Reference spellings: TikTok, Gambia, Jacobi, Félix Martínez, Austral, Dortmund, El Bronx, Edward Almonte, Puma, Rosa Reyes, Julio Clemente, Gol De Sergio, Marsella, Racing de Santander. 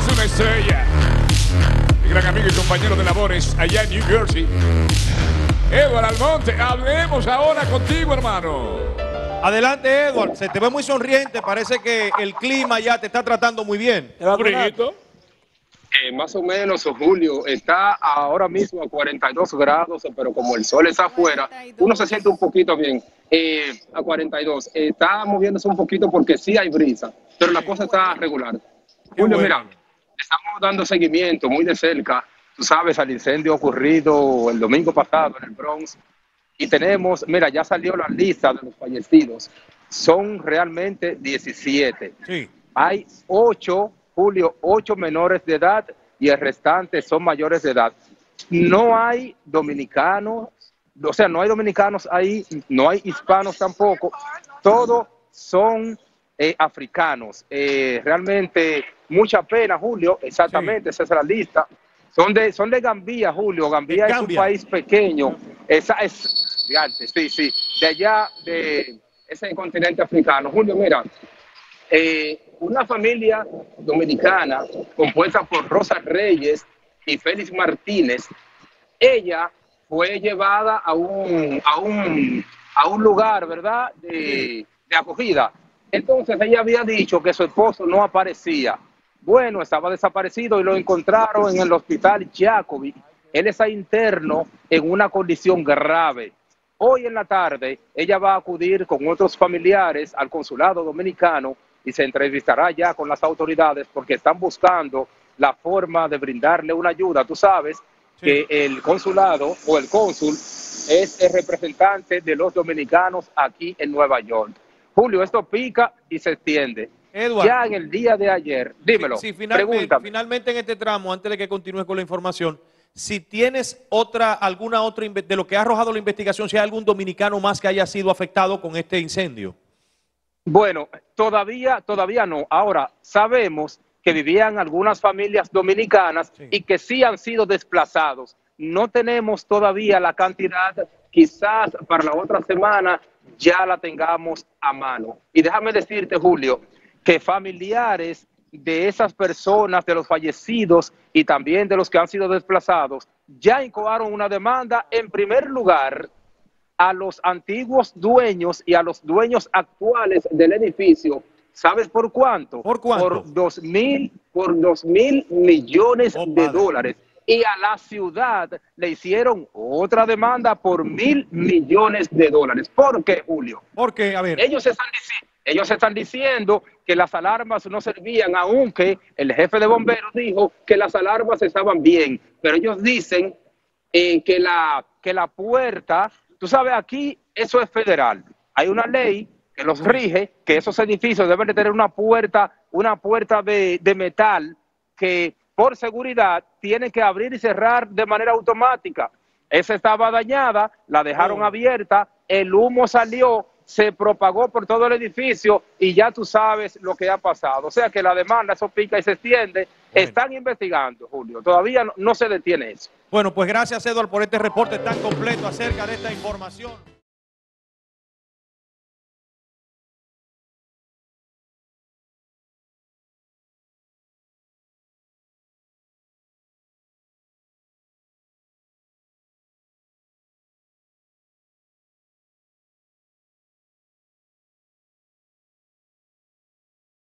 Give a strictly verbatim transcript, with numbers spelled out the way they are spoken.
es una estrella. El gran amigo y compañero de labores allá en New Jersey, Edward Almonte. Hablemos ahora contigo, hermano. Adelante, Edward. Se te ve muy sonriente. Parece que el clima ya te está tratando muy bien. Eh, más o menos, Julio, está ahora mismo a cuarenta y dos grados, pero como el sol está afuera, uno se siente un poquito bien. Eh, a cuarenta y dos, eh, está moviéndose un poquito porque sí hay brisa, pero la cosa está regular. Qué Julio, bueno. Mira, estamos dando seguimiento muy de cerca, tú sabes, al incendio ocurrido el domingo pasado en el Bronx, y tenemos, mira, ya salió la lista de los fallecidos, son realmente diecisiete. Sí. Hay ocho... Julio, ocho menores de edad y el restante son mayores de edad. No hay dominicanos, o sea, no hay dominicanos ahí, no hay hispanos tampoco. Todos son eh, africanos. Eh, realmente, mucha pena, Julio, exactamente, sí. Esa es la lista. Son de, son de Gambia, Julio. Gambia es un país pequeño. Esa es, sí, sí, de allá, de ese continente africano. Julio, mira. Eh, una familia dominicana compuesta por Rosa Reyes y Félix Martínez, ella fue llevada a un, a un, a un lugar, ¿verdad?, de, de acogida. Entonces ella había dicho que su esposo no aparecía. Bueno, estaba desaparecido y lo encontraron en el hospital Jacobi. Él está interno en una condición grave. Hoy en la tarde ella va a acudir con otros familiares al consulado dominicano y se entrevistará ya con las autoridades porque están buscando la forma de brindarle una ayuda. Tú sabes sí. Que el consulado o el cónsul es el representante de los dominicanos aquí en Nueva York. Julio, esto pica y se extiende. Edward, ya en el día de ayer, dímelo, si, si finalmente, finalmente en este tramo, antes de que continúes con la información, si tienes otra, alguna otra, de lo que ha arrojado la investigación, si hay algún dominicano más que haya sido afectado con este incendio. Bueno, todavía, todavía no. Ahora, sabemos que vivían algunas familias dominicanas sí. Y que sí han sido desplazados. No tenemos todavía la cantidad, quizás para la otra semana ya la tengamos a mano. Y déjame decirte, Julio, que familiares de esas personas, de los fallecidos y también de los que han sido desplazados, ya incoaron una demanda en primer lugar a los antiguos dueños y a los dueños actuales del edificio. ¿Sabes por cuánto? Por cuánto. Por dos mil, por dos mil millones oh, de madre. dólares. Y a la ciudad le hicieron otra demanda por mil millones de dólares. ¿Por qué, Julio? Porque, a ver. Ellos están diciendo. Ellos están diciendo que las alarmas no servían, aunque el jefe de bomberos dijo que las alarmas estaban bien. Pero ellos dicen eh, que, la, que la puerta... Tú sabes, aquí eso es federal. Hay una ley que los rige, que esos edificios deben de tener una puerta, una puerta de, de metal que por seguridad tienen que abrir y cerrar de manera automática. Esa estaba dañada, la dejaron abierta, el humo salió, se propagó por todo el edificio y ya tú sabes lo que ha pasado. O sea que la demanda, eso pica y se extiende. Bueno. Están investigando, Julio. Todavía no, no se detiene eso. Bueno, pues gracias, Edward, por este reporte tan completo acerca de esta información.